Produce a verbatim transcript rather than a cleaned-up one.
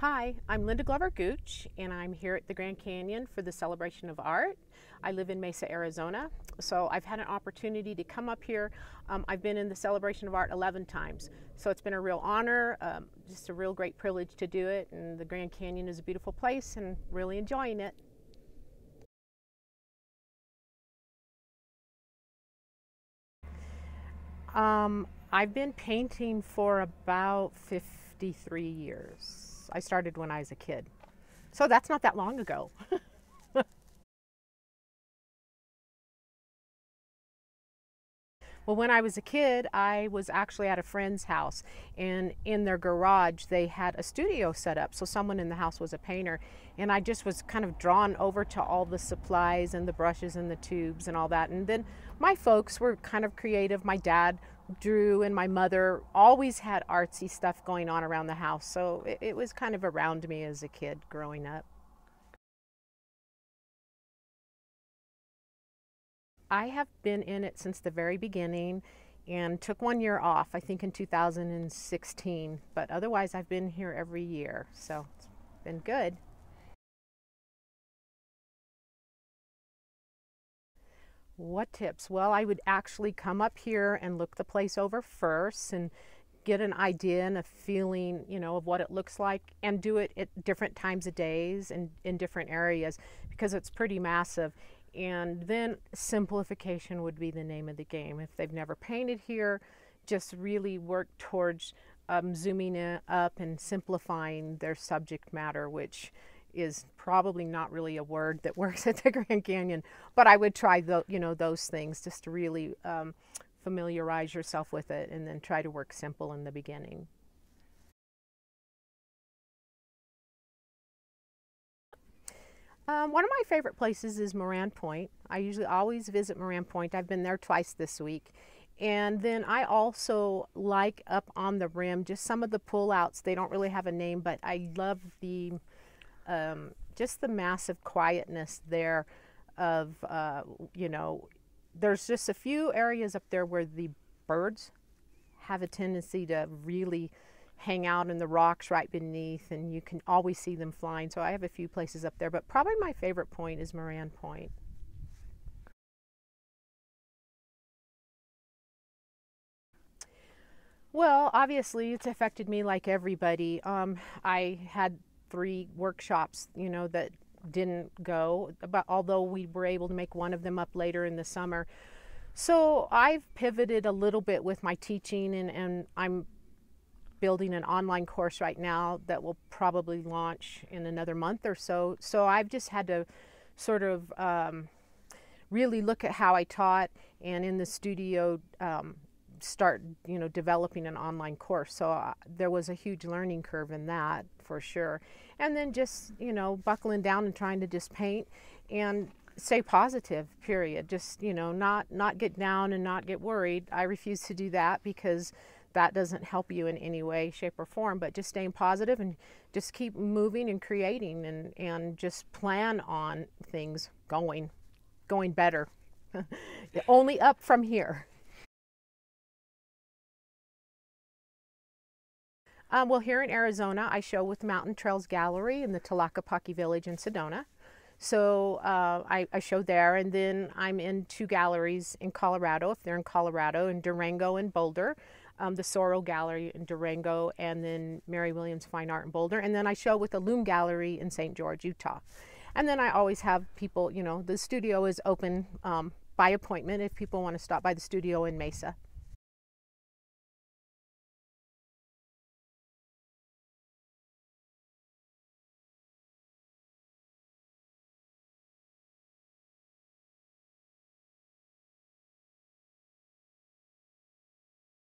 Hi, I'm Linda Glover Gooch, and I'm here at the Grand Canyon for the Celebration of Art. I live in Mesa, Arizona, so I've had an opportunity to come up here. Um, I've been in the Celebration of Art eleven times, so it's been a real honor, um, just a real great privilege to do it, and the Grand Canyon is a beautiful place and really enjoying it. Um, I've been painting for about fifty-three years. I started when I was a kid, so that's not that long ago. Well, when I was a kid, I was actually at a friend's house, and in their garage they had a studio set up, so someone in the house was a painter, and I just was kind of drawn over to all the supplies and the brushes and the tubes and all that. And then my folks were kind of creative. My dad drew, and my mother always had artsy stuff going on around the house, so it, it was kind of around me as a kid growing up. I have been in it since the very beginning and took one year off, I think in two thousand sixteen, but otherwise I've been here every year, so it's been good. What tips? Well, I would actually come up here and look the place over first and get an idea and a feeling, you know, of what it looks like, and do it at different times of days and in different areas, because it's pretty massive. And then simplification would be the name of the game. If they've never painted here, just really work towards um, zooming in, up and simplifying their subject matter, which is probably not really a word that works at the Grand Canyon, but I would try the, you know, those things just to really um, familiarize yourself with it, and then try to work simple in the beginning. Um, one of my favorite places is Moran Point. I usually always visit Moran Point. I've been there twice this week. And then I also like up on the rim, just some of the pullouts. They don't really have a name, but I love the Um, just the massive quietness there of, uh, you know, there's just a few areas up there where the birds have a tendency to really hang out in the rocks right beneath, and you can always see them flying. So I have a few places up there, but probably my favorite point is Moran Point. Well, obviously it's affected me like everybody. Um, I had three workshops, you know, that didn't go, but although we were able to make one of them up later in the summer. So I've pivoted a little bit with my teaching, and, and I'm building an online course right now that will probably launch in another month or so. So I've just had to sort of um, really look at how I taught, and in the studio um, start, you know, developing an online course. So uh, there was a huge learning curve in that for sure. And then just, you know, buckling down and trying to just paint and stay positive, period. Just, you know, not not get down and not get worried. I refuse to do that, because that doesn't help you in any way, shape, or form, but just staying positive and just keep moving and creating, and, and just plan on things going, going better. Only up from here. Um, well, here in Arizona, I show with Mountain Trails Gallery in the Tlacopaki Village in Sedona. So uh, I, I show there, and then I'm in two galleries in Colorado, if they're in Colorado, in Durango and Boulder, um, the Sorrel Gallery in Durango, and then Mary Williams Fine Art in Boulder. And then I show with the Loom Gallery in Saint George, Utah. And then I always have people, you know, the studio is open um, by appointment if people want to stop by the studio in Mesa.